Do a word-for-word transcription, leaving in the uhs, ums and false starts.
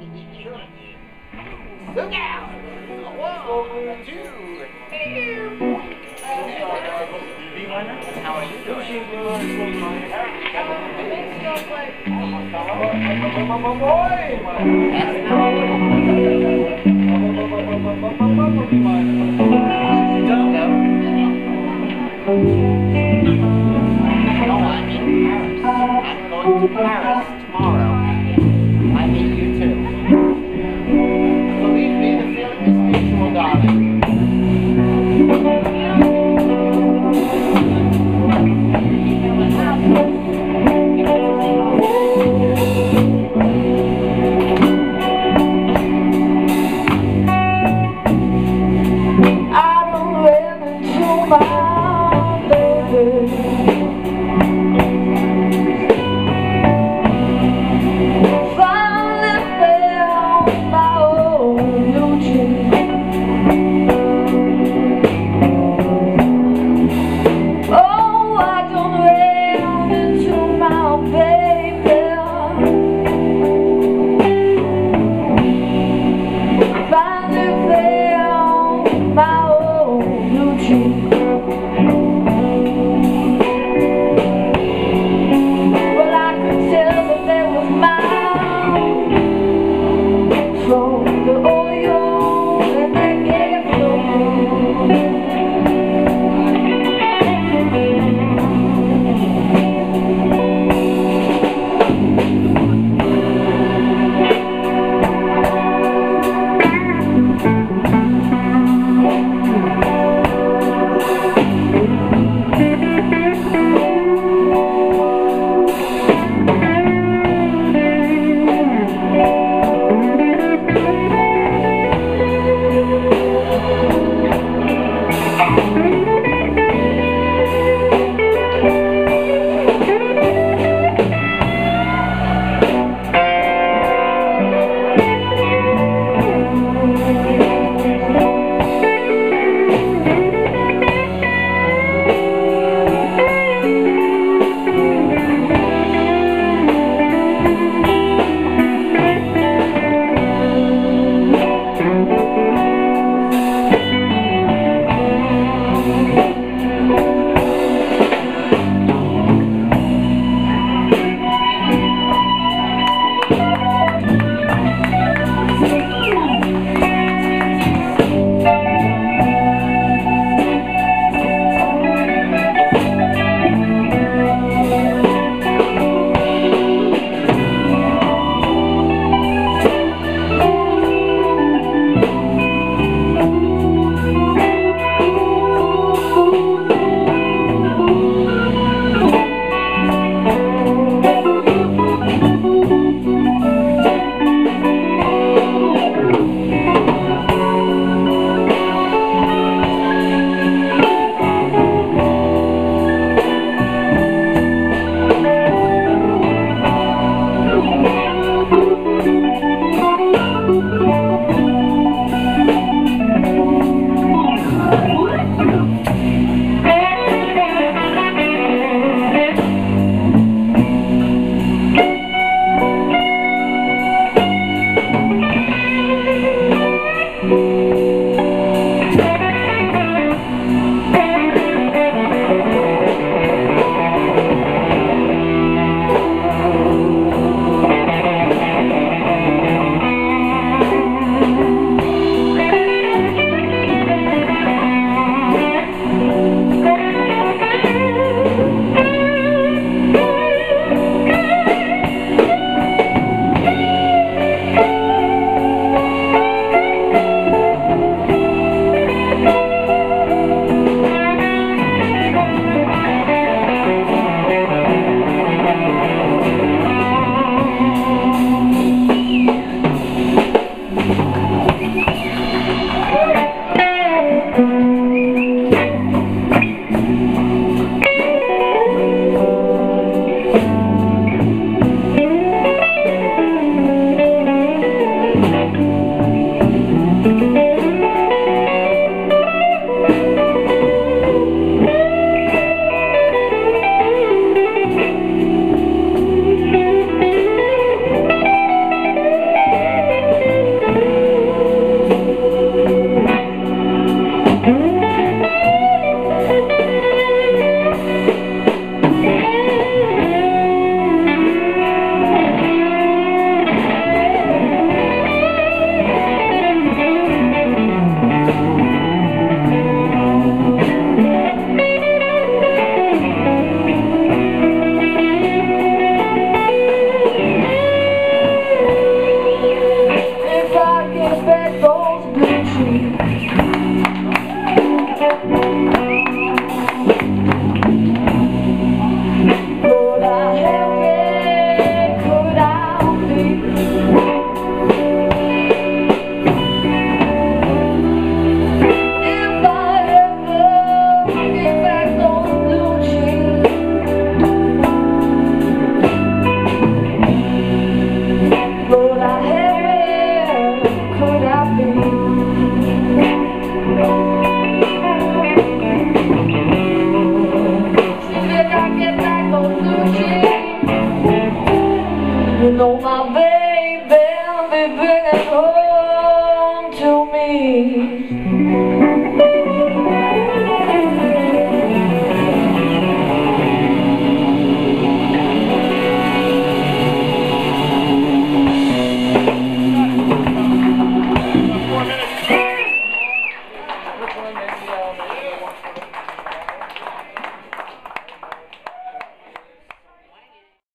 Look out! One, two, how are you doing? I'm going to Paris.